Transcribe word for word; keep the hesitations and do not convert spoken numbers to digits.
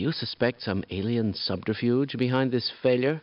you suspect some alien subterfuge behind this failure?